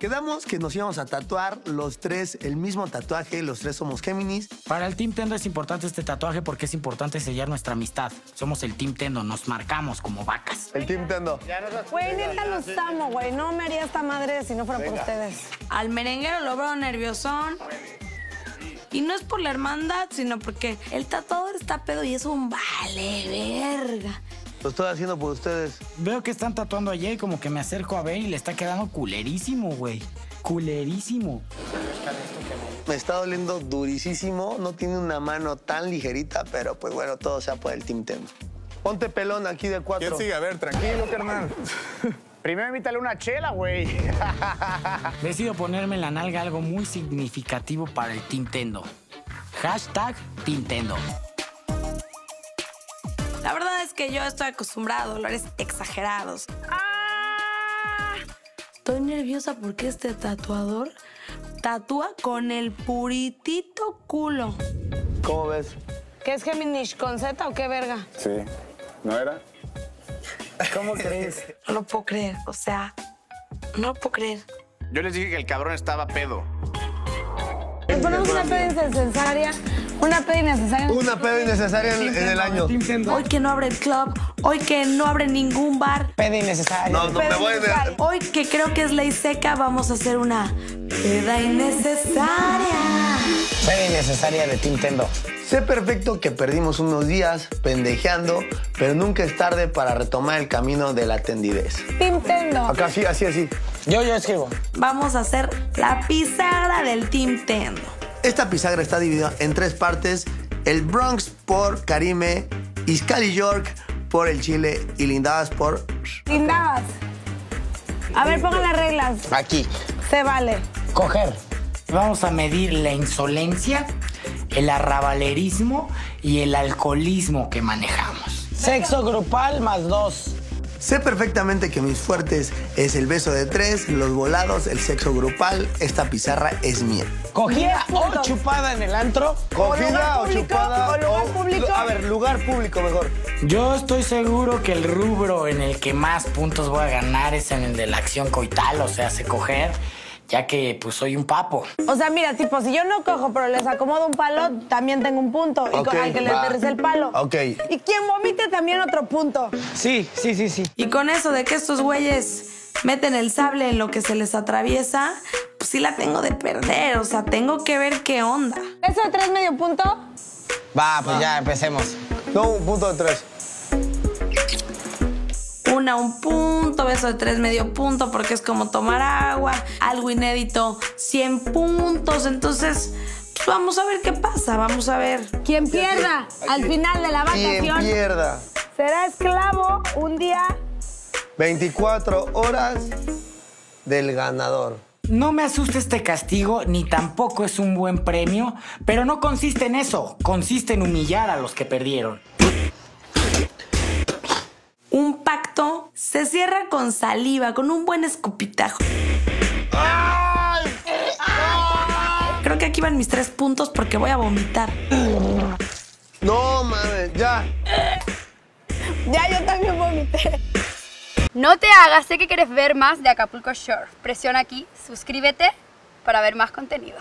Quedamos que nos íbamos a tatuar los tres el mismo tatuaje, los tres somos Géminis. Para el Team Tendo es importante este tatuaje porque es importante sellar nuestra amistad. Somos el Team Tendo, nos marcamos como vacas. El Team Tendo. Güey, neta los amo, güey. No me haría esta madre si no fuera por ustedes. Al merenguero lo veo nerviosón. Y no es por la hermandad, sino porque el tatuador está pedo y es un vale verga. Lo estoy haciendo por ustedes. Veo que están tatuando a Jay, como que me acerco a ver y le está quedando culerísimo, güey. Culerísimo. Me está doliendo durísimo. No tiene una mano tan ligerita, pero pues bueno, todo sea por el Team Tendo. Ponte pelón aquí de 4. ¿Quién sigue? A ver, tranquilo, carnal. Primero invítale una chela, güey. Decido ponerme en la nalga algo muy significativo para el Team Tendo. Hashtag Team Tendo. La verdad es que yo estoy acostumbrada a dolores exagerados. ¡Ah! Estoy nerviosa porque este tatuador tatúa con el puritito culo. ¿Cómo ves? ¿Qué es Géminis? ¿Con Z o qué verga? Sí. ¿No era? ¿Cómo crees? No lo puedo creer, o sea, no lo puedo creer. Yo les dije que el cabrón estaba pedo. Le ponemos una peda innecesaria, una peda innecesaria. Una peda innecesaria en el año. Hoy que no abre el club, hoy que no abre ningún bar. Peda innecesaria. No, no me voy a... Hoy que creo que es ley seca, vamos a hacer una peda innecesaria. Peda innecesaria de Team Tendo. Sé perfecto que perdimos unos días pendejeando, pero nunca es tarde para retomar el camino de la tendidez. Team Tendo. Acá sí, así, así. Yo escribo. Vamos a hacer la pisagra del Team Tendo. Esta pisagra está dividida en tres partes. El Bronx por Karime, Iscali York por el Chile y Lindavas por... Lindavas. A ver, pongan las reglas. Aquí. Se vale. Coger. Vamos a medir la insolencia, el arrabalerismo y el alcoholismo que manejamos. Sexo grupal +2. Sé perfectamente que mis fuertes es el beso de 3, los volados, el sexo grupal. Esta pizarra es mía. ¿Cogida o chupada en el antro? ¿Cogida o chupada? ¿O lugar público? A ver, lugar público mejor. Yo estoy seguro que el rubro en el que más puntos voy a ganar es en el de la acción coital, o sea, hace coger. Ya que, pues, soy un papo. O sea, mira, tipo, si yo no cojo, pero les acomodo un palo, también tengo un punto. Okay, y con el que les aterrice el palo. Ok. Y quien vomite también otro punto. Sí. Y con eso de que estos güeyes meten el sable en lo que se les atraviesa, pues sí la tengo de perder. O sea, tengo que ver qué onda. ¿Eso de 3 medio punto? Va, pues ya empecemos. No, un punto de 3. Una, un punto, beso de 3, medio punto, porque es como tomar agua, algo inédito, 100 puntos. Entonces, pues vamos a ver qué pasa, vamos a ver. Quien pierda al final de la vacación. Quien pierda será esclavo un día. 24 horas del ganador. No me asusta este castigo, ni tampoco es un buen premio, pero no consiste en eso, consiste en humillar a los que perdieron. Un pacto se cierra con saliva, con un buen escupitajo. Creo que aquí van mis 3 puntos porque voy a vomitar. No, mames, ya. Ya, yo también vomité. No te hagas, sé que quieres ver más de Acapulco Shore. Presiona aquí, suscríbete para ver más contenido.